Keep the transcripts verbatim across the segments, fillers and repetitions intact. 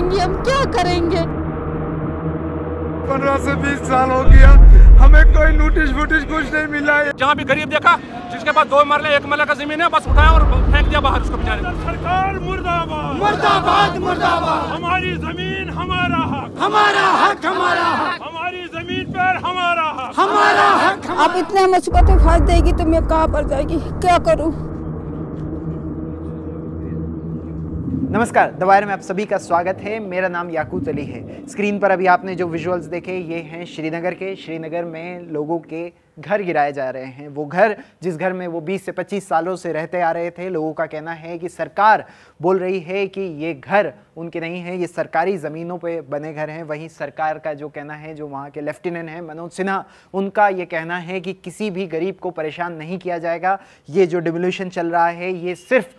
पाएंगे, हम क्या करेंगे। पंद्रह से बीस साल हो गया, हमें कोई नोटिस वोटिस कुछ नहीं मिला है। जहाँ भी गरीब देखा जिसके पास दो मरले एक मरले का जमीन है, बस उठाया और फेंक दिया बाहर उसको बेचारे। सरकार मुर्दाबाद मुर्दाबाद मुर्दाबाद। हमारी जमीन हमारा हक हमारा हक हमारा हक। हमारी जमीन पर हमारा हक हमारा हक। अब इतना मुसीबत फंस देगी तो मैं कहाँ पर जाएगी, क्या करूँ। नमस्कार, द वायर में आप सभी का स्वागत है। मेरा नाम याकूत अली है। स्क्रीन पर अभी आपने जो विजुअल्स देखे ये हैं श्रीनगर के। श्रीनगर में लोगों के घर गिराए जा रहे हैं, वो घर जिस घर में वो बीस से पच्चीस सालों से रहते आ रहे थे। लोगों का कहना है कि सरकार बोल रही है कि ये घर उनके नहीं है, ये सरकारी ज़मीनों पे बने घर हैं। वहीं सरकार का जो कहना है, जो वहाँ के लेफ्टिनेंट हैं मनोज सिन्हा, उनका ये कहना है कि किसी भी गरीब को परेशान नहीं किया जाएगा। ये जो डिमोलिशन चल रहा है ये सिर्फ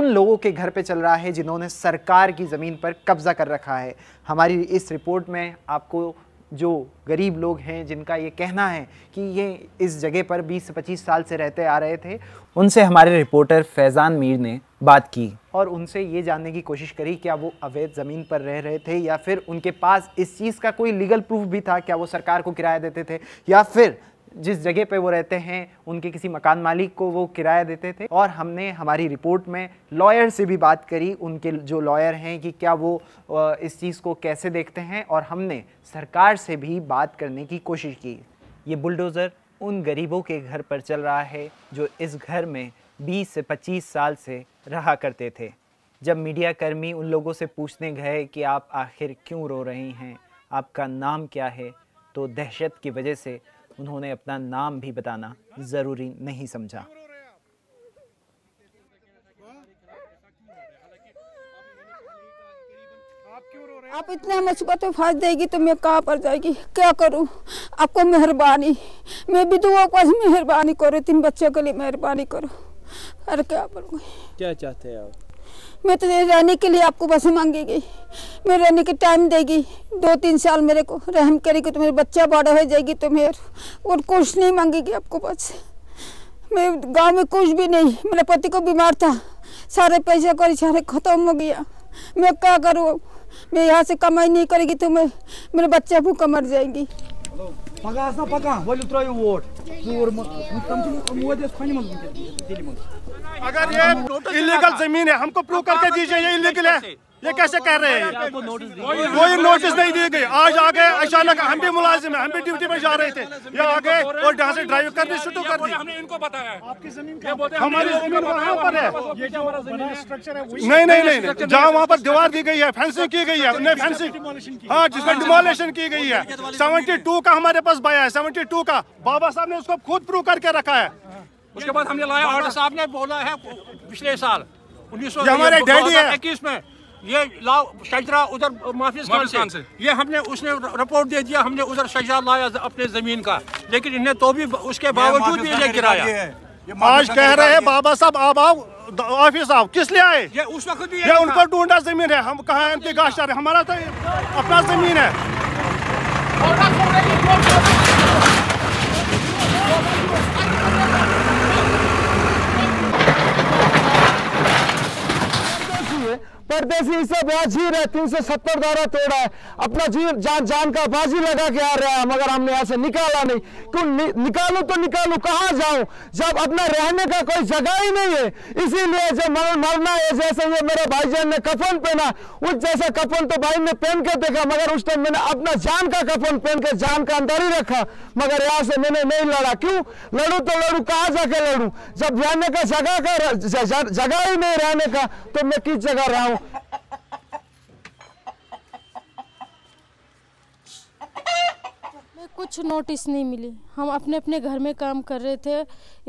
उन लोगों के घर पे चल रहा है जिन्होंने सरकार की ज़मीन पर कब्जा कर रखा है। हमारी इस रिपोर्ट में आपको जो गरीब लोग हैं जिनका ये कहना है कि ये इस जगह पर बीस से पच्चीस साल से रहते आ रहे थे, उनसे हमारे रिपोर्टर फैज़ान मीर ने बात की और उनसे ये जानने की कोशिश करी क्या वो अवैध ज़मीन पर रह रहे थे, या फिर उनके पास इस चीज़ का कोई लीगल प्रूफ भी था, क्या वो सरकार को किराया देते थे, या फिर जिस जगह पे वो रहते हैं उनके किसी मकान मालिक को वो किराया देते थे। और हमने हमारी रिपोर्ट में लॉयर से भी बात करी, उनके जो लॉयर हैं, कि क्या वो इस चीज़ को कैसे देखते हैं। और हमने सरकार से भी बात करने की कोशिश की। ये बुलडोज़र उन गरीबों के घर पर चल रहा है जो इस घर में बीस से पच्चीस साल से रहा करते थे। जब मीडिया कर्मी उन लोगों से पूछने गए कि आप आखिर क्यों रो रही हैं, आपका नाम क्या है, तो दहशत की वजह से उन्होंने अपना नाम भी बताना जरूरी नहीं समझा। आप इतना मुसीबत में फंस देगी तो मैं कहाँ पर जाएगी, क्या करूँ। आपको मेहरबानी, मैं भी दुआ को मेहरबानी करो, तीन बच्चों के लिए मेहरबानी करो। अरे क्या बोलूँगी, क्या चाहते हैं आप। मैं तो रहने के लिए आपको बस मांगेगी, मैं रहने के टाइम देगी, दो तीन साल मेरे को रहम करेगी तो मेरे बच्चा बड़ा हो जाएगी तो मेरे और कुछ नहीं मांगेगी आपको। बस मैं गांव में कुछ भी नहीं, मेरे पति को बीमार था, सारे पैसे कौड़ी सारे खत्म हो गया। मैं क्या करूँ, मैं यहाँ से कमाई नहीं करेगी तो मैं मेरे बच्चा भूखा मर जाएगी। अगर ये इलीगल जमीन है हमको प्रूव करके दीजिए ये इलीगल है, ये कैसे कह रहे हैं। कोई नोटिस नहीं दी गई, आज आ गए अचानक। हम भी मुलाजिम है, हम भी ड्यूटी पर जा रहे थे, ये आ गए और यहाँ से ड्राइव करनी शुरू कर दी। हमने इनको बताया हमारी जमीन वहाँ पर है, नहीं नहीं नहीं, जहाँ वहाँ पर दीवार दी गई है, फेंसिंग की गई है, उन्हें फेंसिंग हाँ जिसमें डिमोलिशन की गई है। सेवेंटी टू का हमारे पास बया है, सेवेंटी टू का बाबा साहब ने उसको खुद प्रूव करके रखा है। उसके बाद हमने लाया, बाबा साहब ने बोला है पिछले साल उन्नीस सौ हमारे डैडी है इक्कीस में ये लाओ शजरा उधर माफिया खान से, से ये हमने उसने रिपोर्ट दे दिया, हमने उधर शजरा लाया अपने जमीन का, लेकिन इन्हें तो भी उसके बावजूद भी ये गिराया। आज कह रहे हैं बाबा साहब आप आओ ऑफिस आओ, किस लिए आए। ये उस वक्त भी ये उनको ढूंढा जमीन है, हम कहाँ इंतजार है, हमारा तो अपना जमीन है। परदेसी से बाजी रहे, तीन सौ सत्तर धारा तोड़ा है, अपना जीव जान जान का बाजी लगा के आ रहा है, मगर हमने यहाँ से निकाला नहीं। क्यों नि, निकालू तो निकालू कहाँ जाऊँ जब अपना रहने का कोई जगह ही नहीं है। इसीलिए जब मर, मरना है, जैसे ये मेरे भाईजान ने कफन पहना उस जैसा कफन तो भाई ने पहन के देखा, मगर उस टाइम मैंने अपना जान का कफन पहन के जान का अंदर ही रखा, मगर यहाँ से मैंने नहीं लड़ा। क्यों लड़ू तो लड़ू कहाँ जाके लड़ू जब रहने का जगह का जगह ही नहीं, रहने का तो मैं किस जगह रहा हूँ। कुछ नोटिस नहीं मिली, हम अपने अपने घर में काम कर रहे थे,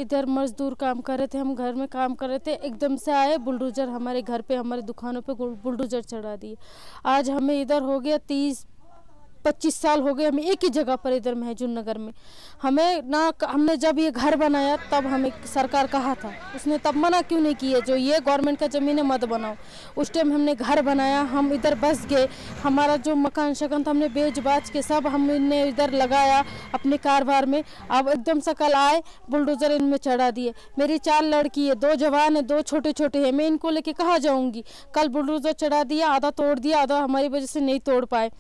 इधर मजदूर काम कर रहे थे, हम घर में काम कर रहे थे, एकदम से आए बुलडोजर हमारे घर पे, हमारे दुकानों पे बुलडोजर चढ़ा दिए। आज हमें इधर हो गया तीस पच्चीस साल हो गए हमें एक ही जगह पर इधर महजून नगर में। हमें ना हमने जब ये घर बनाया तब हमें सरकार कहा था, उसने तब मना क्यों नहीं किया जो ये गवर्नमेंट का ज़मीन है मत बनाओ। उस टाइम हमने घर बनाया, हम इधर बस गए, हमारा जो मकान शकन था हमने बेच बाच के सब हमने इधर लगाया अपने कारोबार में। अब एकदम से कल आए बुलडोज़र इनमें चढ़ा दिए। मेरी चार लड़की है, दो जवान है, दो छोटे छोटे हैं, मैं इनको लेके कहाँ जाऊँगी। कल बुलडोज़र चढ़ा दिया, आधा तोड़ दिया, आधा हमारी वजह से नहीं तोड़ पाए।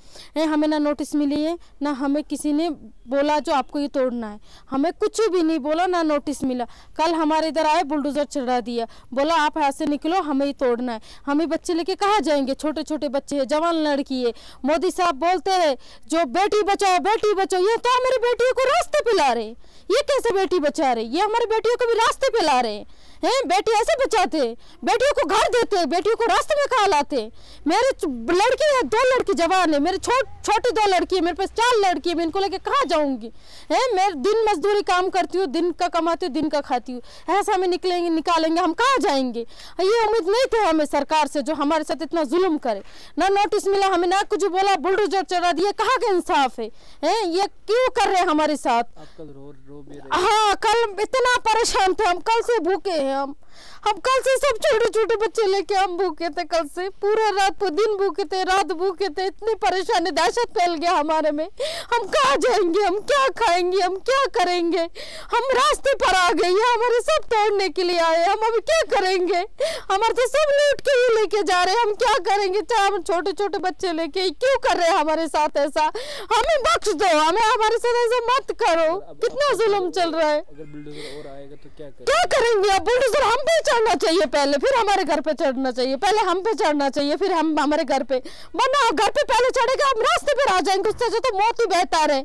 हमें ना नोटिस मिली है ना हमें किसी ने बोला जो आपको ये तोड़ना है, हमें कुछ भी नहीं बोला ना नोटिस मिला। कल हमारे इधर आए बुलडोज़र चढ़ा दिया, बोला आप यहाँ से निकलो हमें ये तोड़ना है। हमें बच्चे लेके कहाँ जाएंगे, छोटे छोटे बच्चे हैं, जवान लड़की है। मोदी साहब बोलते हैं जो बेटी बचाओ बेटी बचाओ, ये तो हमारी बेटियों को रास्ते पे ला रहे, ये कैसे बेटी बचा रहे, ये हमारी बेटियों को भी रास्ते पे ला रहे हैं। हैं बेटी ऐसे बचाते, बेटियों को घर देते, बेटियों को रास्ते में कहाँ लाते। मेरे लड़की है, दो लड़की जवान है, मेरे छोट छोटी दो लड़की है, मेरे पास चार लड़की है, मैं इनको लेके कहाँ जाऊँगी। हैं मैं दिन मजदूरी काम करती हूँ, दिन का कमाती हूँ, दिन का खाती हूँ, ऐसा हमें निकलेंगे निकालेंगे हम कहाँ जाएंगे। ये उम्मीद नहीं थी हमें सरकार से जो हमारे साथ इतना जुल्म करे। ना नोटिस मिला हमें, ना कुछ बोला, बुलडोजर चढ़ा दिया, कहाँ का इंसाफ है। हैं ये क्यों कर रहे हैं हमारे साथ। हाँ कल इतना परेशान थे हम, कल से भूखे हैं हम हम कल से सब छोटे छोटे बच्चे लेके हम भूखे थे, कल से पूरा रात दिन भूखे थे, रात भूखे थे, इतनी परेशानी दहशत फैल गया हमारे में। हम कहाँ जाएंगे, हम क्या खाएंगे, हम क्या करेंगे, हम रास्ते पर आ गए, हमारे सब तोड़ने के लिए आए, हम अभी क्या करेंगे। हमारे तो सब लूट के ही लेके जा रहे हैं, हम क्या करेंगे, चाहे हम छोटे छोटे बच्चे लेके क्यों कर रहे हैं हमारे साथ ऐसा। हमें बख्श दो, हमें हमारे साथ ऐसा मत करो। कितना जुल्म चल रहा है, क्या करेंगे अब। बुलडोजर हम पे चढ़ना चाहिए पहले, फिर हमारे घर पे चढ़ना चाहिए, पहले हम पे चढ़ना चाहिए फिर हम हमारे घर पे, वरना घर पे पहले चढ़ेगा हम रास्ते पे आ जाएंगे, उससे जो तो मौत ही बेहतर है।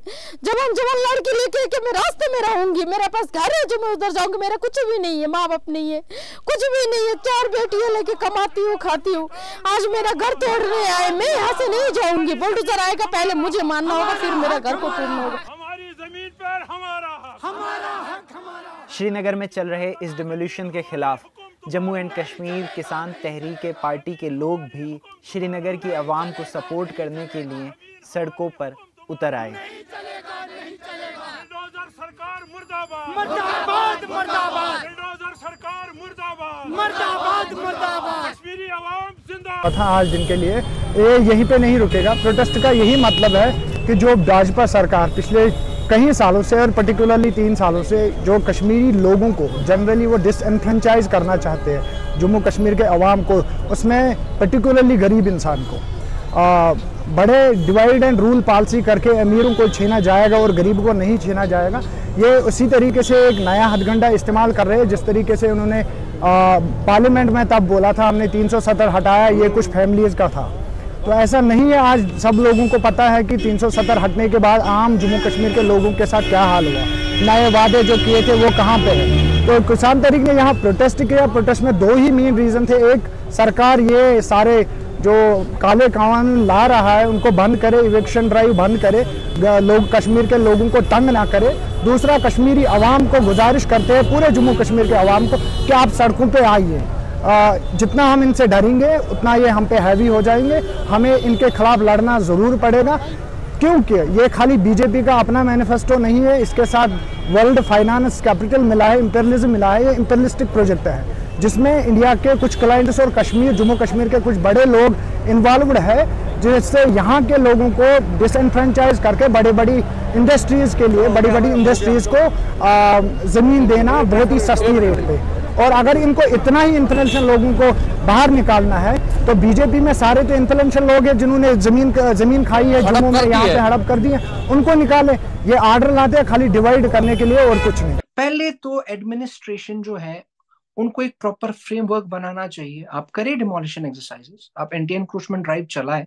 जब हम जवान लड़की लेके कि मैं रास्ते में रहूंगी, मेरे पास घर है जो मैं उधर जाऊंगी, मेरा कुछ भी नहीं है, माँ बाप नहीं है, कुछ भी नहीं है, चार बेटियाँ लेके कमाती हूँ खाती हूँ। आज मेरा घर तोड़ने आए, मैं यहाँ से नहीं जाऊँगी। बुलडोजर आएगा पहले मुझे मानना होगा, फिर मेरा घर को तोड़ना होगा। श्रीनगर में चल रहे इस डिमोलिशन के खिलाफ जम्मू एंड कश्मीर किसान तहरीक पार्टी के लोग भी श्रीनगर की आवाम को सपोर्ट करने के लिए सड़कों पर उतर आए। था आज दिन के लिए यहीं पे नहीं रुकेगा। प्रोटेस्ट का यही मतलब है कि जो भाजपा सरकार पिछले कई सालों से और पर्टिकुलरली तीन सालों से जो कश्मीरी लोगों को जनरली वो डिसएनफ्रेंचाइज करना चाहते हैं, जम्मू कश्मीर के अवाम को, उसमें पर्टिकुलरली गरीब इंसान को आ, बड़े डिवाइड एंड रूल पॉलिसी करके अमीरों को छीना जाएगा और गरीब को नहीं छीना जाएगा, ये उसी तरीके से एक नया हथगंडा इस्तेमाल कर रहे हैं जिस तरीके से उन्होंने पार्लियामेंट में तब बोला था हमने तीन सौ सत्तर हटाया, ये कुछ फैमिलीज़ का था। तो ऐसा नहीं है, आज सब लोगों को पता है कि तीन सौ सत्तर हटने के बाद आम जम्मू कश्मीर के लोगों के साथ क्या हाल हुआ, नए वादे जो किए थे वो कहाँ पे हैं। तो किसान तहरीक ने यहाँ प्रोटेस्ट किया, प्रोटेस्ट में दो ही मेन रीज़न थे, एक सरकार ये सारे जो काले कानून ला रहा है उनको बंद करे, इवेक्शन ड्राइव बंद करे, लोग कश्मीर के लोगों को तंग ना करे। दूसरा कश्मीरी आवाम को गुजारिश करते हैं पूरे जम्मू कश्मीर के आवाम को कि आप सड़कों पर आइए, आ, जितना हम इनसे डरेंगे उतना ये हम पे हैवी हो जाएंगे, हमें इनके खिलाफ लड़ना ज़रूर पड़ेगा। क्योंकि ये खाली बीजेपी का अपना मैनिफेस्टो नहीं है, इसके साथ वर्ल्ड फाइनेंस कैपिटल मिला है, इंपीरियलिज्म मिला है, ये इंपीरियलिस्टिक प्रोजेक्ट है जिसमें इंडिया के कुछ क्लाइंट्स और कश्मीर जम्मू कश्मीर के कुछ बड़े लोग इन्वॉल्वड है, जिससे यहाँ के लोगों को डिसएनफ्रेंचाइज करके बड़ी बड़ी इंडस्ट्रीज़ के लिए बड़ी बड़ी इंडस्ट्रीज़ को ज़मीन देना बहुत ही सस्ती रेट पर। और अगर इनको इतना ही इन्फ्लुएंशियल लोगों को बाहर निकालना है तो बीजेपी में सारे तो इन्फ्लुएंशियल लोग हैं जिन्होंने ज़मीन ज़मीन खाई है, जम्मू में यहाँ पे हड़प कर दी है, उनको निकाले। ये आर्डर लाते हैं खाली डिवाइड करने के लिए और कुछ नहीं। पहले तो एडमिनिस्ट्रेशन जो है उनको एक प्रॉपर फ्रेमवर्क बनाना चाहिए। आप करें डिमोलिशन एक्सरसाइजेस, आप एंटी एनक्रोचमेंट ड्राइव चलाए,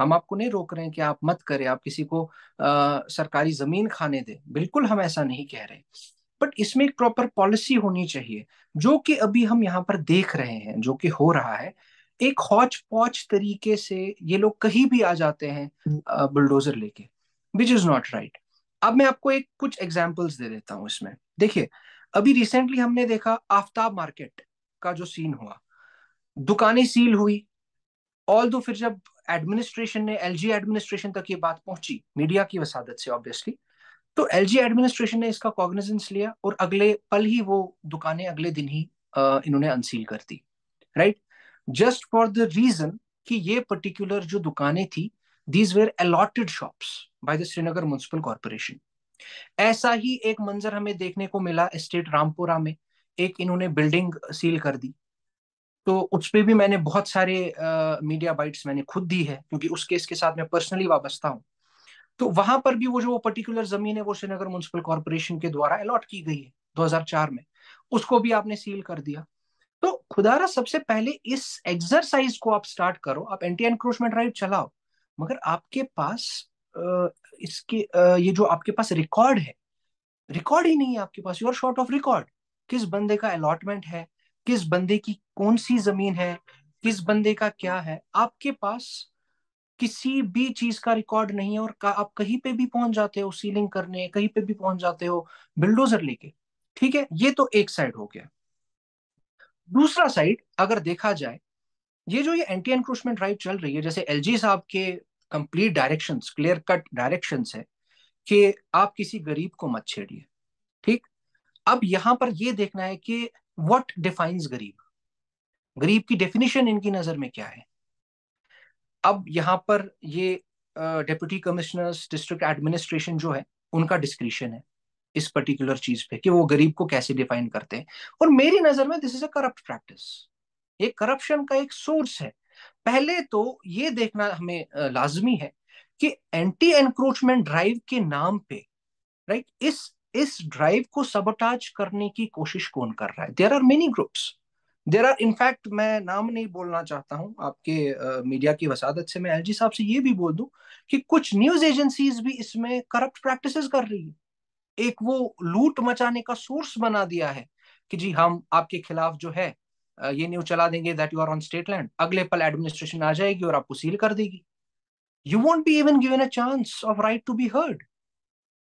हम आपको नहीं रोक रहे हैं कि आप मत करें, आप किसी को आ, सरकारी जमीन खाने दें, बिल्कुल हम ऐसा नहीं कह रहे, बट इसमें एक प्रॉपर पॉलिसी होनी चाहिए जो कि अभी हम यहाँ पर देख रहे हैं, जो कि हो रहा है। एक हौच पौच तरीके से ये लोग कहीं भी आ जाते हैं बुलडोजर लेके, विच इज नॉट राइट। अब मैं आपको एक कुछ एग्जांपल्स दे देता हूँ इसमें। देखिए अभी रिसेंटली हमने देखा आफ्ताब मार्केट का जो सीन हुआ, दुकानें सील हुई, ऑल दो फिर जब एडमिनिस्ट्रेशन ने, एलजी एडमिनिस्ट्रेशन तक ये बात पहुंची मीडिया की वसादत से ऑब्वियसली, तो एलजी एडमिनिस्ट्रेशन ने इसका कॉग्निजेंस लिया और अगले पल ही वो दुकानें अगले दिन ही आ, इन्होंने अनसील कर दी, right, just for the reason कि ये पर्टिकुलर जो दुकानें थी, these were allotted shops by the Srinagar municipal corporation. ऐसा ही एक मंजर हमें देखने को मिला एस्टेट रामपुरा में, एक इन्होंने बिल्डिंग सील कर दी, तो उस पर भी मैंने बहुत सारे आ, मीडिया बाइट्स मैंने खुद दी है क्योंकि उस केस के साथ मैं पर्सनली वाबस्ता हूँ। तो वहां पर भी वो जो वो पर्टिकुलर जमीन है वो श्रीनगर म्युनिसिपल कॉर्पोरेशन के द्वारा अलॉट की गई है दो हज़ार चार में, उसको भी आपने सील कर दिया। तो खुदारा सबसे पहले इस एक्सरसाइज को आप स्टार्ट करो, आप एंटी एनक्रोचमेंट राइट चलाओ, मगर आपके पास आ, इसके आ, ये जो आपके पास रिकॉर्ड है, रिकॉर्ड ही नहीं है आपके पास, यूर शॉर्ट ऑफ रिकॉर्ड, किस बंदे का अलॉटमेंट है, किस बंदे की कौन सी जमीन है, किस बंदे का क्या है, आपके पास किसी भी चीज का रिकॉर्ड नहीं है। और आप कहीं पे भी पहुंच जाते हो सीलिंग करने, कहीं पे भी पहुंच जाते हो बिल्डोजर लेके, ठीक है, ये तो एक साइड हो गया। दूसरा साइड अगर देखा जाए, ये जो ये एंटी एनक्रोचमेंट ड्राइव चल रही है, जैसे एलजी साहब के complete directions, clear cut directions है कि आप किसी गरीब को मत छेड़िए, ठीक। अब यहाँ पर ये देखना है कि व्हाट डिफाइंस गरीब, गरीब की डेफिनेशन इनकी नजर में क्या है। अब यहाँ पर ये डिप्टी कमिश्नर्स, डिस्ट्रिक्ट एडमिनिस्ट्रेशन जो है, उनका डिस्क्रिशन है इस पर्टिकुलर चीज पे कि वो गरीब को कैसे डिफाइन करते हैं। और मेरी नजर में this is a corrupt practice, ये करप्शन का एक सोर्स है। पहले तो ये देखना हमें लाजमी है कि एंटी एनक्रोचमेंट ड्राइव के नाम पे, राइट, इस इस ड्राइव को सबोटाज करने की कोशिश कौन कर रहा है। There are many groups, there are, in fact मैं नाम नहीं बोलना चाहता हूं, आपके मीडिया की वसादत से मैं एलजी साहब से ये भी बोल दूं कि कुछ न्यूज एजेंसीज भी इसमें करप्ट प्रैक्टिसेस कर रही है। एक वो लूट मचाने का सोर्स बना दिया है कि जी हम आपके खिलाफ जो है ये न्यूज चला देंगे that you are on state land, अगले पल एडमिनिस्ट्रेशन आ जाएगी और आपको सील कर देगी। You won't be even given a chance of right to be heard,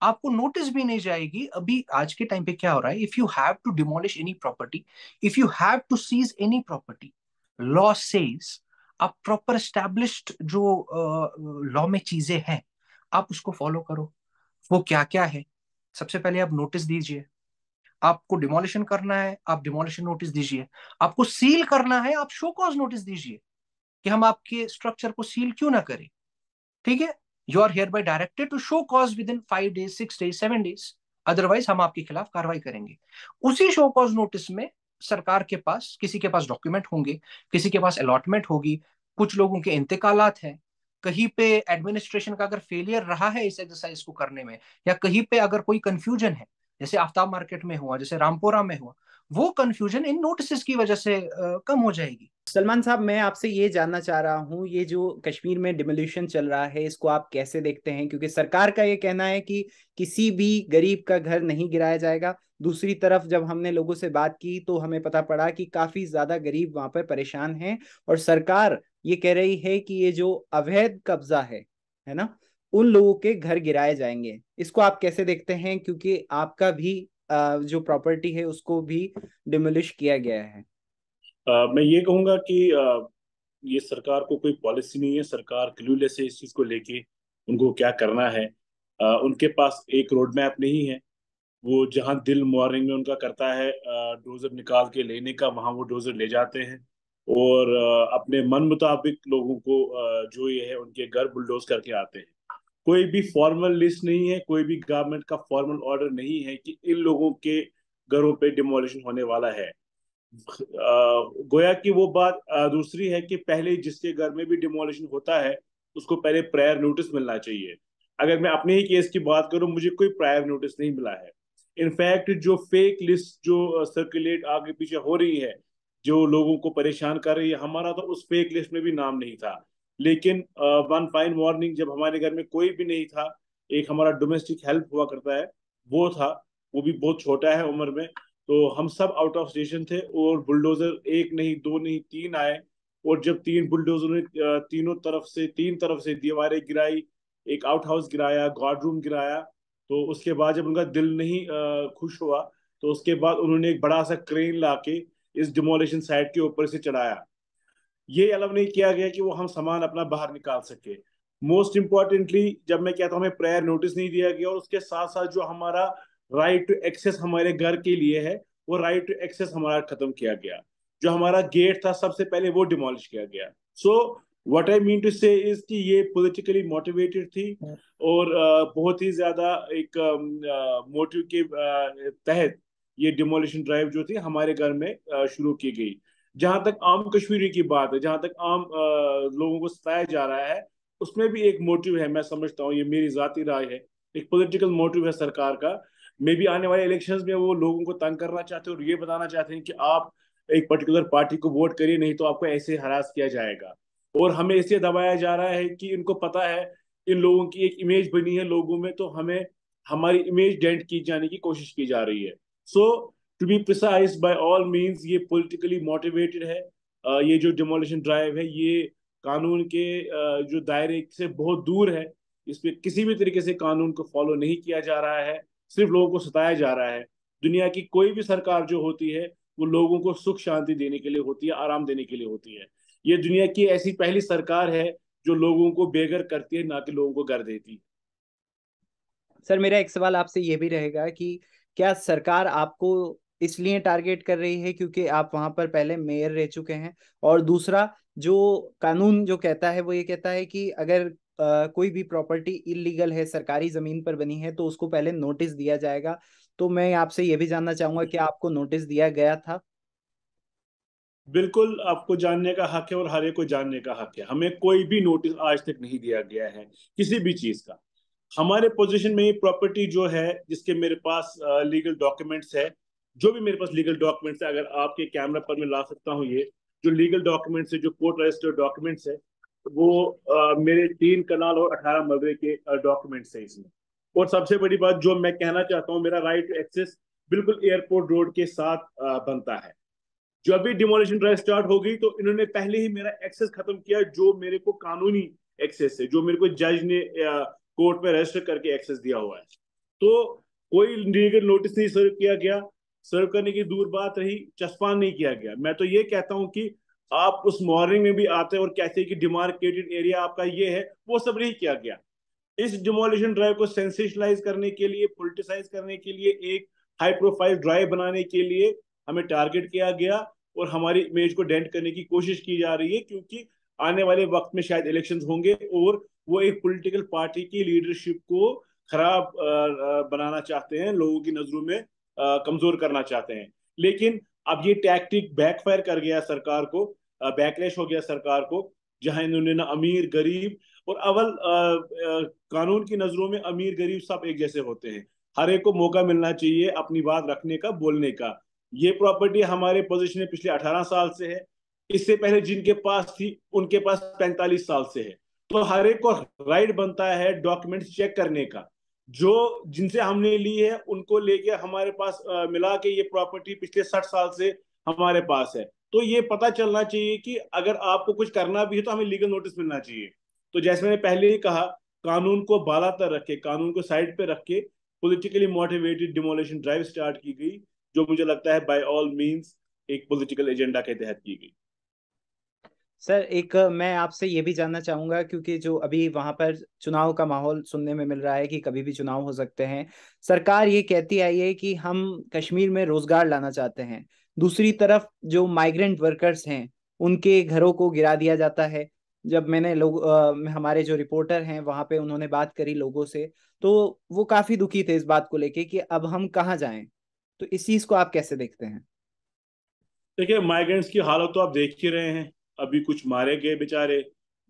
आपको नोटिस भी नहीं जाएगी। अभी आज के टाइम पे क्या हो रहा है, if you have to demolish any property, if you have to seize any property, law says आप प्रॉपर एस्टैब्लिश्ड जो लॉ uh, में चीजें हैं आप उसको फॉलो करो। वो क्या क्या है, सबसे पहले आप नोटिस दीजिए, आपको डिमोलिशन करना है आप डिमोलिशन नोटिस दीजिए, आपको सील करना है आप शो कॉज नोटिस दीजिए कि हम आपके स्ट्रक्चर को सील क्यों ना करें, ठीक है, you are hereby directed to show cause within five days six days seven days otherwise हम आपके खिलाफ कार्रवाई करेंगे। उसी शो कॉज नोटिस में सरकार के पास, किसी के पास डॉक्यूमेंट होंगे, किसी के पास अलॉटमेंट होगी, कुछ लोगों के इंतकालात हैं, कहीं पे एडमिनिस्ट्रेशन का अगर फेलियर रहा है इस एक्सरसाइज को करने में, या कहीं पे अगर कोई कंफ्यूजन है जैसे आफ्ताब मार्केट में हुआ, जैसे रामपुरा में हुआ, वो कंफ्यूजन इन नोटिस की वजह से कम हो जाएगी। सलमान साहब, मैं आपसे ये जानना चाह रहा हूँ, ये जो कश्मीर में डिमोल्यूशन चल रहा है इसको आप कैसे देखते हैं, क्योंकि सरकार का ये कहना है कि किसी भी गरीब का घर नहीं गिराया जाएगा। दूसरी तरफ जब हमने लोगों से बात की तो हमें पता पड़ा कि काफी ज्यादा गरीब वहां पर परेशान हैं और सरकार ये कह रही है कि ये जो अवैध कब्जा है, है ना, उन लोगों के घर गिराए जाएंगे। इसको आप कैसे देखते हैं, क्योंकि आपका भी जो प्रॉपर्टी है उसको भी डिमोलिश किया गया है। आ, मैं ये कहूँगा कि आ, ये सरकार को कोई पॉलिसी नहीं है, सरकार क्लूलेस है इस चीज को लेके, उनको क्या करना है, आ, उनके पास एक रोड मैप नहीं है। वो जहाँ दिल मुआरेंगे उनका करता है आ, डोजर निकाल के लेने का, वहाँ वो डोजर ले जाते हैं और आ, अपने मन मुताबिक लोगों को आ, जो ये है उनके घर बुलडोज करके आते हैं। कोई भी फॉर्मल लिस्ट नहीं है, कोई भी गवर्नमेंट का फॉर्मल ऑर्डर नहीं है कि इन लोगों के घरों पे डिमोलिशन होने वाला है। गोया कि वो बात दूसरी है कि पहले जिसके घर में भी डिमोलिशन होता है उसको पहले प्रायर नोटिस मिलना चाहिए। अगर मैं अपने ही केस की बात करूं, मुझे कोई प्रायर नोटिस नहीं मिला है। इनफैक्ट जो फेक लिस्ट जो सर्कुलेट आगे पीछे हो रही है, जो लोगों को परेशान कर रही है, हमारा तो उस फेक लिस्ट में भी नाम नहीं था, लेकिन वन फाइन मॉर्निंग जब हमारे घर में कोई भी नहीं था, एक हमारा डोमेस्टिक हेल्प हुआ करता है वो था, वो भी बहुत छोटा है उम्र में, तो हम सब आउट ऑफ स्टेशन थे और बुलडोजर एक नहीं, दो नहीं, तीन आए और जब तीन बुलडोजर ने तीनों तरफ से तीन तरफ से दीवारें गिराई, एक आउट हाउस गिराया, गार्ड रूम गिराया, तो उसके बाद जब उनका दिल नहीं खुश हुआ तो उसके बाद उन्होंने एक बड़ा सा क्रेन ला के इस डिमोलिशन साइट के ऊपर से चढ़ाया। ये अलाउ नहीं किया गया कि वो हम सामान अपना बाहर निकाल सके। मोस्ट इम्पॉर्टेंटली जब मैं कहता हूँ हमें प्रायर नोटिस नहीं दिया गया, और उसके साथ साथ जो हमारा राइट टू एक्सेस हमारे घर के लिए है वो राइट टू एक्सेस हमारा खत्म किया गया। जो हमारा गेट था सबसे पहले वो डिमोलिश किया गया। So what I mean to say is कि ये पॉलिटिकली मोटिवेटेड थी और बहुत ही ज्यादा एक मोटिव के तहत ये डिमोलिशन ड्राइव जो थी हमारे घर में शुरू की गई। जहां तक आम कश्मीरी की बात है, जहां तक आम लोगों को सताया जा रहा है, उसमें भी एक मोटिव है। मैं समझता हूँ, ये मेरी जाती राय है, एक पॉलिटिकल मोटिव है सरकार का। मे बी आने वाले इलेक्शंस में वो लोगों को तंग करना चाहते हैं और ये बताना चाहते हैं कि आप एक पर्टिकुलर पार्टी को वोट करिए नहीं तो आपको ऐसे हरास किया जाएगा। और हमें इसे दबाया जा रहा है कि इनको पता है, इन लोगों की एक इमेज बनी है लोगों में, तो हमें हमारी इमेज डेंट की जाने की कोशिश की जा रही है। So to be precise, by all means ये पॉलिटिकली मोटिवेटेड है। ये जो डिमोलिशन ड्राइव है ये कानून के जो दायरे से बहुत दूर है। इस पर किसी भी तरीके से कानून को फॉलो नहीं किया जा रहा है, सिर्फ लोगों को सताया जा रहा है। दुनिया की कोई भी सरकार जो होती है वो लोगों को सुख शांति देने के लिए होती है, आराम देने के लिए होती है। ये दुनिया की ऐसी पहली सरकार है जो लोगों को बेघर करती है, ना कि लोगों को घर देती। सर मेरा एक सवाल आपसे ये भी रहेगा कि क्या सरकार आपको इसलिए टारगेट कर रही है क्योंकि आप वहां पर पहले मेयर रह चुके हैं, और दूसरा जो कानून जो कहता है वो ये कहता है कि अगर Uh, कोई भी प्रॉपर्टी इलीगल है, सरकारी जमीन पर बनी है, तो उसको पहले नोटिस दिया जाएगा। तो मैं आपसे ये भी जानना चाहूंगा कि आपको नोटिस दिया गया था? बिल्कुल, आपको जानने का हक है और हर एक को जानने का हक है। हमें कोई भी नोटिस आज तक नहीं दिया गया है किसी भी चीज का। हमारे पोजीशन में प्रॉपर्टी जो है, जिसके मेरे पास लीगल uh, डॉक्यूमेंट्स है, जो भी मेरे पास लीगल डॉक्यूमेंट्स है, अगर आपके कैमरा पर मैं ला सकता हूँ, ये जो लीगल डॉक्यूमेंट्स है, जो कोर्ट रजिस्टर्ड डॉक्यूमेंट्स है, वो आ, मेरे तीन कनाल और अठारह मलबे के डॉक्यूमेंट्स है इसमें। और सबसे बड़ी बात जो मैं कहना चाहता हूँ, मेरा राइट टू एक्सेस बिल्कुल एयरपोर्ट रोड के साथ आ, बनता है। जब भी डिमोलिशन ड्राइव स्टार्ट हो गई तो इन्होंने पहले ही मेरा एक्सेस खत्म किया, जो मेरे को कानूनी एक्सेस है, जो मेरे को जज ने आ, कोर्ट में रजिस्टर करके एक्सेस दिया हुआ है। तो कोई लीगल नोटिस नहीं सर्व किया गया, सर्व करने की दूर बात रही, चस्पान नहीं किया गया। मैं तो ये कहता हूँ कि आप उस मॉर्निंग में भी आते हैं और कहते हैं कि डिमार्केटेड एरिया आपका ये है, वो सब नहीं किया गया। इस डिमोलिशन ड्राइव को सेंसेशनलाइज करने के लिए, पॉलिटिसाइज करने के लिए, एक हाई प्रोफाइल ड्राइव बनाने के लिए हमें टारगेट किया गया और हमारी इमेज को डेंट करने की कोशिश की जा रही है, क्योंकि आने वाले वक्त में शायद इलेक्शंस होंगे और वो एक पॉलिटिकल पार्टी की लीडरशिप को खराब बनाना चाहते हैं, लोगों की नजरों में कमजोर करना चाहते हैं। लेकिन अब ये टैक्टिक बैकफायर कर गया सरकार को, बैकलैश हो गया सरकार को, जहां इन्होंने ना अमीर गरीब और अवल आ, आ, कानून की नजरों में अमीर गरीब सब एक जैसे होते हैं। हर एक को मौका मिलना चाहिए अपनी बात रखने का, बोलने का। ये प्रॉपर्टी हमारे पोजीशन में पिछले अठारह साल से है, इससे पहले जिनके पास थी उनके पास पैंतालीस साल से है। तो हर एक को राइट बनता है डॉक्यूमेंट चेक करने का, जो जिनसे हमने ली है उनको लेके हमारे पास आ, मिला के ये प्रॉपर्टी पिछले साठ साल से हमारे पास है। तो ये पता चलना चाहिए कि अगर आपको कुछ करना भी है तो हमें लीगल नोटिस मिलना चाहिए। तो जैसे मैंने पहले ही कहा, कानून को बालातर रख के, कानून को साइड पे रख के politically motivated demolition drive start की गई, जो मुझे लगता है बाय ऑल मींस एक पॉलिटिकल एजेंडा के तहत की गई। सर एक मैं आपसे ये भी जानना चाहूंगा, क्योंकि जो अभी वहां पर चुनाव का माहौल सुनने में मिल रहा है कि कभी भी चुनाव हो सकते हैं, सरकार ये कहती आई है कि हम कश्मीर में रोजगार लाना चाहते हैं, दूसरी तरफ जो माइग्रेंट वर्कर्स हैं उनके घरों को गिरा दिया जाता है। जब मैंने लोग हमारे जो रिपोर्टर हैं वहां पे उन्होंने बात करी लोगों से, तो वो काफी दुखी थे इस बात को लेके कि अब हम कहाँ जाएं। तो इस चीज को आप कैसे देखते हैं? देखिए माइग्रेंट्स की हालत तो आप देख ही रहे हैं, अभी कुछ मारे गए बेचारे,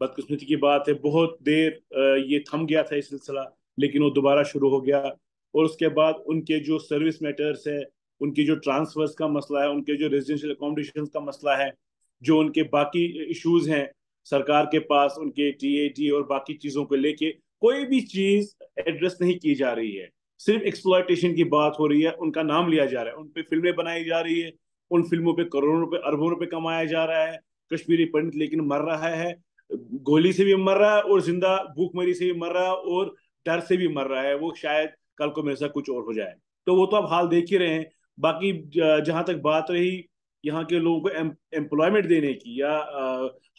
बदकिस्मती की बात है। बहुत देर ये थम गया था ये सिलसिला, लेकिन वो दोबारा शुरू हो गया। और उसके बाद उनके जो सर्विस मैटर्स है, उनकी जो ट्रांसफर्स का मसला है, उनके जो रेजिडेंशियल अकोमोडेशन का मसला है, जो उनके बाकी इश्यूज हैं सरकार के पास, उनके टीएडी और बाकी चीज़ों को लेके कोई भी चीज़ एड्रेस नहीं की जा रही है। सिर्फ एक्सप्लॉयटेशन की बात हो रही है, उनका नाम लिया जा रहा है, उन पे फिल्में बनाई जा रही है, उन फिल्मों पे करोड़ों रुपये अरबों रुपये कमाया जा रहा है। कश्मीरी पंडित लेकिन मर रहा है, गोली से भी मर रहा है और जिंदा भूखमरी से भी मर रहा है और डर से भी मर रहा है, वो शायद कल को मेरे साथ कुछ और हो जाए। तो वो तो आप हाल देख ही रहे हैं। बाकी जहां तक बात रही यहाँ के लोगों को एम्प्लॉयमेंट देने की या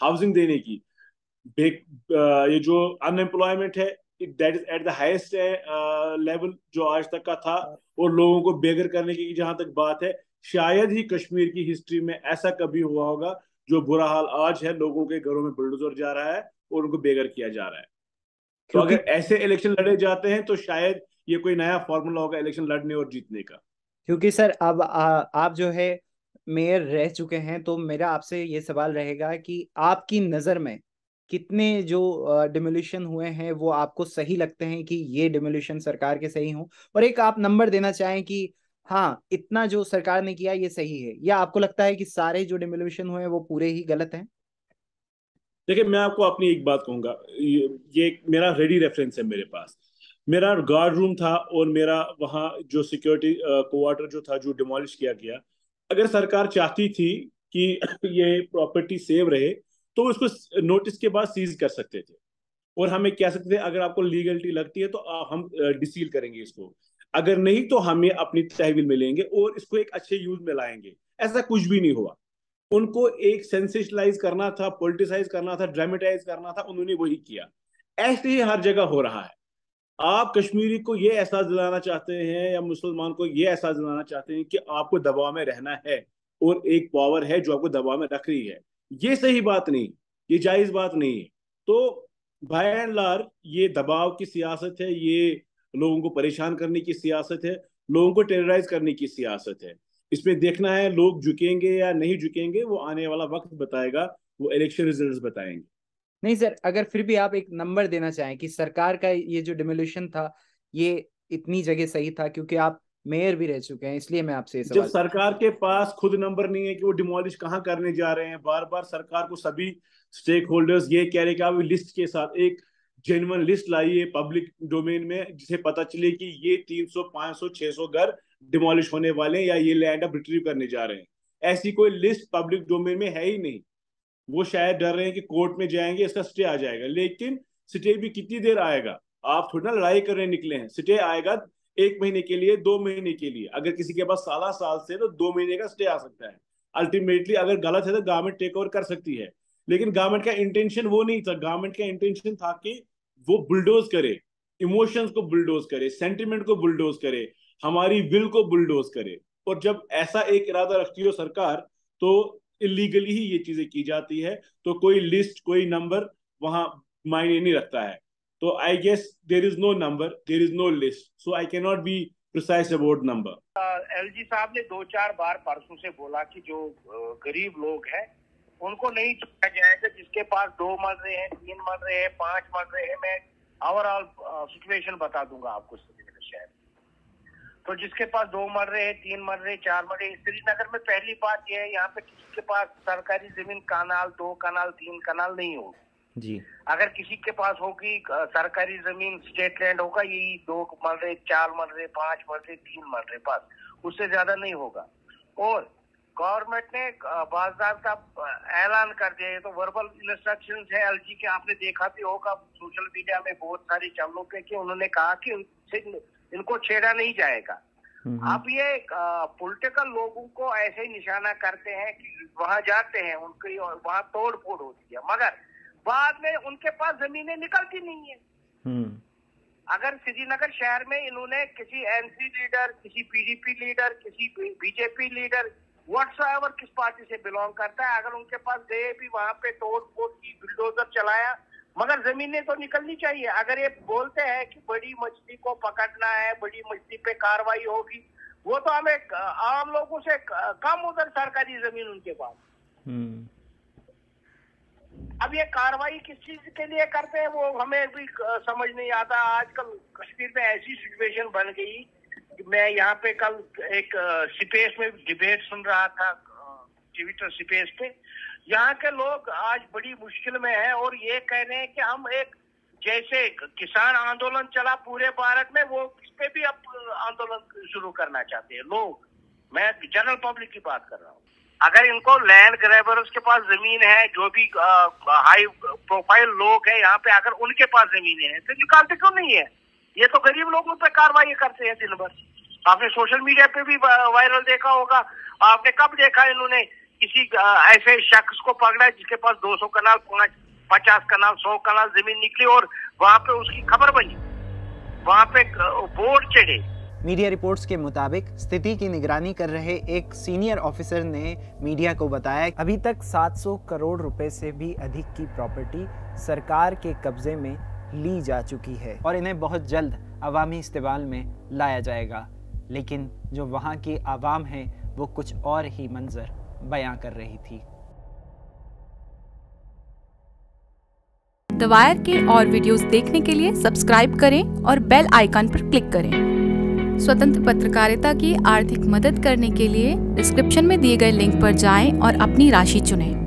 हाउसिंग देने की। ये जो अनएम्प्लॉयमेंट है that is at the highest level जो आज तक का था, और लोगों को बेघर करने की जहां तक बात है, शायद ही कश्मीर की हिस्ट्री में ऐसा कभी हुआ होगा जो बुरा हाल आज है। लोगों के घरों में बुलडोजर जा रहा है और उनको बेघर किया जा रहा है। तो अगर ऐसे इलेक्शन लड़े जाते हैं तो शायद ये कोई नया फॉर्मूला होगा इलेक्शन लड़ने और जीतने का। क्योंकि सर अब आप जो है मेयर रह चुके हैं, तो मेरा आपसे ये सवाल रहेगा कि आपकी नजर में कितने जो डिमोलिशन हुए हैं वो आपको सही लगते हैं कि ये डिमोलिशन सरकार के सही हो, और एक आप नंबर देना चाहें कि हाँ इतना जो सरकार ने किया ये सही है, या आपको लगता है कि सारे जो डिमोलिशन हुए हैं वो पूरे ही गलत हैं? देखिए, मैं आपको अपनी एक बात कहूंगा, ये, ये मेरा रेडी रेफरेंस है मेरे पास। मेरा गार्ड रूम था और मेरा वहाँ जो सिक्योरिटी क्वार्टर जो था जो डिमोलिश किया गया, अगर सरकार चाहती थी कि ये प्रॉपर्टी सेव रहे तो उसको नोटिस के बाद सीज कर सकते थे, और हमें कह सकते थे अगर आपको लीगलिटी लगती है तो हम डिसील करेंगे इसको, अगर नहीं तो हमें अपनी तहवील में लेंगे और इसको एक अच्छे यूज में लाएंगे। ऐसा कुछ भी नहीं हुआ। उनको एक सेंसेशनलाइज करना था, पॉलिटिसाइज करना था, ड्रामेटाइज करना था, उन्होंने वही किया। ऐसे ही हर जगह हो रहा है। आप कश्मीरी को ये एहसास दिलाना चाहते हैं या मुसलमान को ये एहसास दिलाना चाहते हैं कि आपको दबाव में रहना है और एक पावर है जो आपको दबाव में रख रही है। ये सही बात नहीं, ये जायज बात नहीं है। तो बाय एंड लार्ज ये दबाव की सियासत है, ये लोगों को परेशान करने की सियासत है, लोगों को टेरराइज करने की सियासत है। इसमें देखना है लोग झुकेंगे या नहीं झुकेंगे, वो आने वाला वक्त बताएगा, वो इलेक्शन रिजल्ट्स बताएंगे। नहीं सर, अगर फिर भी आप एक नंबर देना चाहें कि सरकार का ये जो डिमोलिशन था ये इतनी जगह सही था, क्योंकि आप मेयर भी रह चुके हैं इसलिए मैं आपसे जब सरकार के पास खुद नंबर नहीं है कि वो डिमोलिश कहाँ करने जा रहे हैं। बार बार सरकार को सभी स्टेक होल्डर्स ये कह रहे कि आप लिस्ट के साथ एक जेन्युइन लिस्ट लाइए पब्लिक डोमेन में, जिसे पता चले कि ये तीन सौ, पाँच सौ, छह सौ घर डिमोलिश होने वाले हैं या ये लैंड अब रिट्रीव करने जा रहे हैं। ऐसी कोई लिस्ट पब्लिक डोमेन में है ही नहीं। वो शायद डर रहे हैं कि कोर्ट में जाएंगे इसका स्टे आ जाएगा, लेकिन स्टे भी कितनी देर आएगा? आप थोड़ी ना लड़ाई करने निकले हैं। स्टे आएगा एक महीने के लिए, दो महीने के लिए, अगर किसी के पास साला साल से तो दो महीने का स्टे आ सकता है। अल्टीमेटली अगर गलत है तो गवर्नमेंट टेक ओवर कर सकती है, लेकिन गवर्नमेंट का इंटेंशन वो नहीं था। गवर्नमेंट का इंटेंशन था कि वो बुलडोज करे, इमोशंस को बुलडोज करे, सेंटिमेंट को बुलडोज करे, हमारी विल को बुलडोज करे। और जब ऐसा एक इरादा रखती हो सरकार तो इलीगली ही ये चीजें की जाती है। तो कोई लिस्ट, कोई नंबर वहां मायने नहीं रखता है। So I guess there is no number, there is no list, so I cannot be precise about number. LG साहब ने दो चार बार परसों से बोला कि जो गरीब लोग हैं उनको नहीं छुआ जाएगा, जिसके पास दो मरने हैं, तीन मरने हैं, पांच मरने हैं। मैं ओवरऑल सिचुएशन बता दूंगा आपको श्रीनगर शहर। तो जिसके पास दो मरने हैं, तीन मरने, चार मरने, श्रीनगर में पहली बात यह है यहाँ पे किसी के पास सरकारी जमीन कनाल, दो कनाल, तीन कनाल नहीं होगी जी। अगर किसी के पास होगी सरकारी जमीन, स्टेट लैंड होगा, यही दो मरले, चार मरले, पांच मरले, तीन मरले पास, उससे ज्यादा नहीं होगा। और गवर्नमेंट ने बाजार का ऐलान कर दिया है, तो वर्बल इंस्ट्रक्शंस है एलजी के। आपने देखा भी होगा सोशल मीडिया में बहुत सारी चैनलों पे कि उन्होंने कहा कि इनको छेड़ा नहीं जाएगा। आप ये पॉलिटिकल लोगों को ऐसे ही निशाना करते हैं कि वहां जाते हैं, उनकी वहां तोड़ फोड़ होती है, मगर बाद में उनके पास जमीनें निकलती नहीं है। hmm. अगर श्रीनगर शहर में इन्होंने किसी एनसी लीडर, किसी पीडीपी लीडर, किसी बीजेपी लीडर, व्हाट्सएवर किस पार्टी से बिलोंग करता है, अगर उनके पास गए भी वहां पे तोड़ फोड़ की, बुलडोजर चलाया, मगर जमीनें तो निकलनी चाहिए। अगर ये बोलते हैं कि बड़ी मछली को पकड़ना है, बड़ी मछली पे कार्रवाई होगी, वो तो हमें आम लोगों से कम उधर सरकारी जमीन उनके पास। hmm. अब ये कार्रवाई किस चीज के लिए करते हैं वो हमें भी समझ नहीं आता। आजकल कश्मीर में ऐसी सिचुएशन बन गई। मैं यहाँ पे कल एक स्पेस में डिबेट सुन रहा था, ट्विटर स्पेस पे। यहाँ के लोग आज बड़ी मुश्किल में हैं और ये कह रहे हैं कि हम एक जैसे किसान आंदोलन चला पूरे भारत में, वो इस पे भी अब आंदोलन शुरू करना चाहते हैं लोग। मैं जनरल पब्लिक की बात कर रहा हूँ। अगर इनको लैंड ग्रैबर्स के पास जमीन है, जो भी हाई प्रोफाइल लोग हैं यहाँ पे, अगर उनके पास जमीनें हैं तो निकालते क्यों नहीं है? ये तो गरीब लोगों पे कार्रवाई करते हैं दिन भर। आपने सोशल मीडिया पे भी वायरल देखा होगा। आपने कब देखा इन्होंने किसी ऐसे शख्स को पकड़ा जिसके पास दो सौ कनाल, पचास कनाल, सौ कनाल जमीन निकली और वहाँ पे उसकी खबर बनी, वहाँ पे बोर्ड चढ़े। मीडिया रिपोर्ट्स के मुताबिक स्थिति की निगरानी कर रहे एक सीनियर ऑफिसर ने मीडिया को बताया अभी तक सात सौ करोड़ रुपए से भी अधिक की प्रॉपर्टी सरकार के कब्जे में ली जा चुकी है और इन्हें बहुत जल्द अवामी इस्तेमाल में लाया जाएगा। लेकिन जो वहाँ की आवाम है वो कुछ और ही मंजर बयां कर रही थी। द वायर के और वीडियोस देखने के लिए सब्सक्राइब करें और बेल आइकन पर क्लिक करें। स्वतंत्र पत्रकारिता की आर्थिक मदद करने के लिए डिस्क्रिप्शन में दिए गए लिंक पर जाएं और अपनी राशि चुनें।